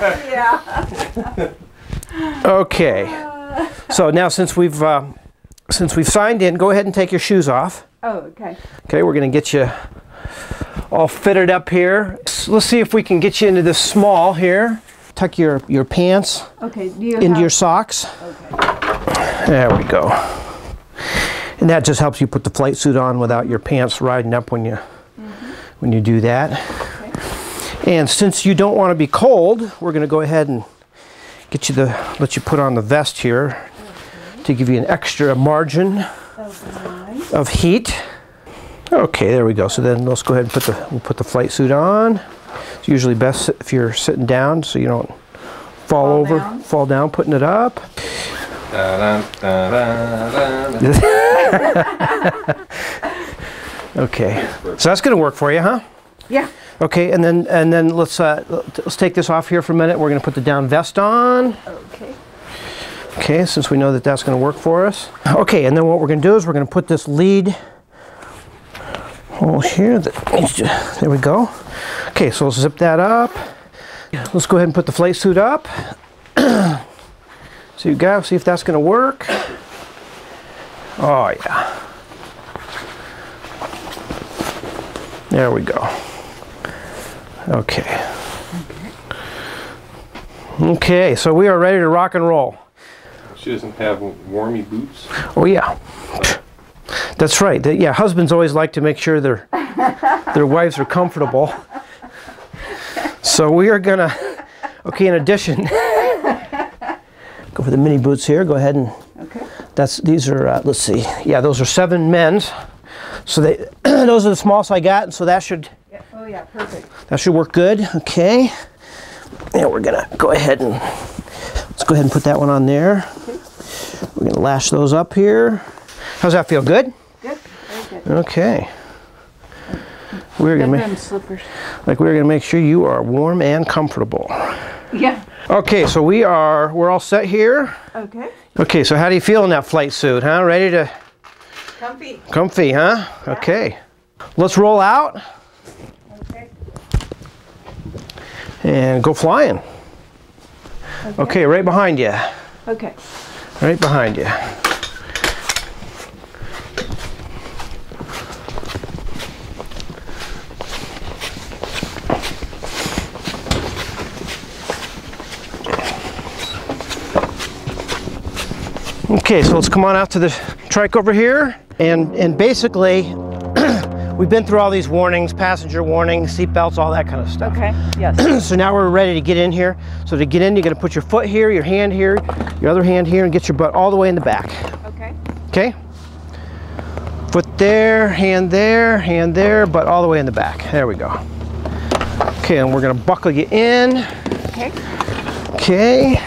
Yeah. Okay. So now since we've signed in, go ahead and take your shoes off. Oh, okay. Okay, we're going to get you all fitted up here. Let's see if we can get you into this small here. Tuck your pants into your socks. Okay. There we go. And that just helps you put the flight suit on without your pants riding up when you do that. Okay. And since you don't want to be cold, we're going to go ahead and get you let you put on the vest here to give you an extra margin of heat. Okay, there we go. So then let's go ahead and we'll put the flight suit on. It's usually best if you're sitting down so you don't fall down putting it up. Da, da, da, da, da. Okay, so that's gonna work for you, huh? Yeah. Okay, and then let's take this off here for a minute. We're gonna put the down vest on. Okay. Okay, since we know that that's gonna work for us. Okay, and then what we're gonna do is we're gonna put this lead hole here. There we go. Okay, so let's zip that up. Let's go ahead and put the flight suit up. So you go, see if that's gonna work. Oh yeah. There we go. Okay. Okay, so we are ready to rock and roll. She doesn't have warmy boots. Oh yeah. That's right. Yeah, husbands always like to make sure their wives are comfortable. So we are gonna, okay, in addition, go for the mini boots here. Go ahead and these are let's see, yeah, those are 7 men's, so they those are the smallest I got, and so that should perfect. That should work good. Okay, and we're gonna go ahead and put that one on there. Okay. We're gonna lash those up here. How's that feel? Good. Good. Very good. Okay. We're gonna make slippers. Like we're gonna make sure you are warm and comfortable. Yeah. Okay, so we're all set here. Okay. Okay, so how do you feel in that flight suit, huh? Ready to? Comfy. Comfy, huh? Yeah. Okay. Let's roll out. Okay. And go flying. Okay. Okay, right behind you. Okay. Right behind you. Okay, so let's come on out to the trike over here, and basically we've been through all these warnings, passenger warnings, seat belts, all that kind of stuff. Okay, yes. So now we're ready to get in here. So to get in, you're gonna put your foot here, your hand here, your other hand here, and get your butt all the way in the back. Okay. Okay? Foot there, hand there, hand there, butt all the way in the back. There we go. Okay, and we're gonna buckle you in. Okay. Okay.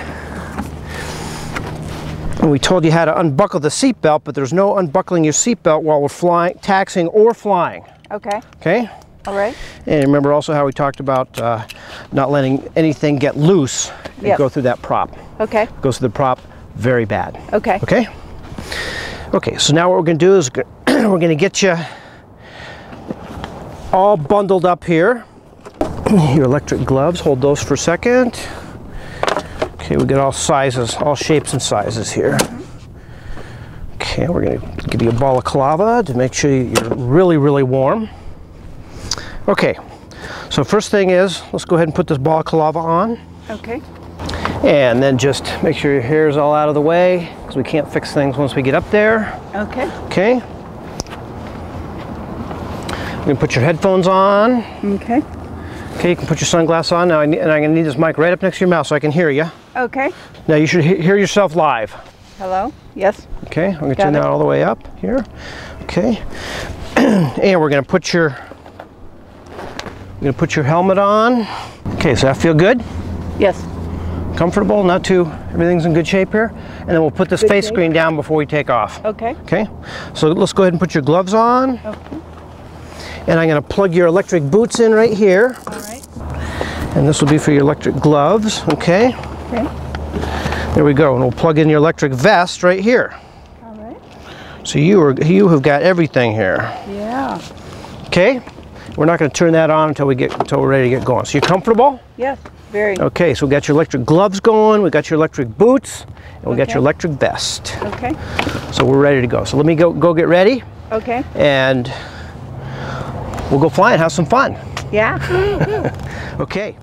And we told you how to unbuckle the seatbelt, but there's no unbuckling your seatbelt while we're flying, taxiing, or flying. Okay. Okay? All right. And remember also how we talked about not letting anything get loose and go through that prop. Okay. Goes through the prop very bad. Okay. Okay? Okay, so now what we're going to do is we're going to get you all bundled up here. Your electric gloves, hold those for a second. Okay, we got all sizes, all shapes and sizes here. Okay, we're gonna give you a balaclava to make sure you're really, really warm. Okay, so first thing is, let's go ahead and put this balaclava on. Okay. And then just make sure your hair's all out of the way, because we can't fix things once we get up there. Okay. Okay. You're gonna put your headphones on. Okay. Okay, you can put your sunglasses on now, and I'm gonna need this mic right up next to your mouth so I can hear you. Okay. Now you should hear yourself live. Hello? Yes. Okay, I'm gonna turn that all the way up here. Okay, and we're gonna put your helmet on. Okay, so that feel good? Yes. Comfortable, not too. Everything's in good shape here, and then we'll put this face screen down before we take off. Okay. Okay. So let's go ahead and put your gloves on. Okay. And I'm going to plug your electric boots in right here. All right. And this will be for your electric gloves, okay? Okay. There we go. And we'll plug in your electric vest right here. All right. So you have got everything here. Yeah. Okay. We're not going to turn that on until we're ready to get going. So you're comfortable? Yes, very. Okay, so we got your electric gloves going, we got your electric boots, and we got your electric vest. Okay. So we're ready to go. So let me go get ready. Okay. And we'll go flying, have some fun. Yeah. Okay.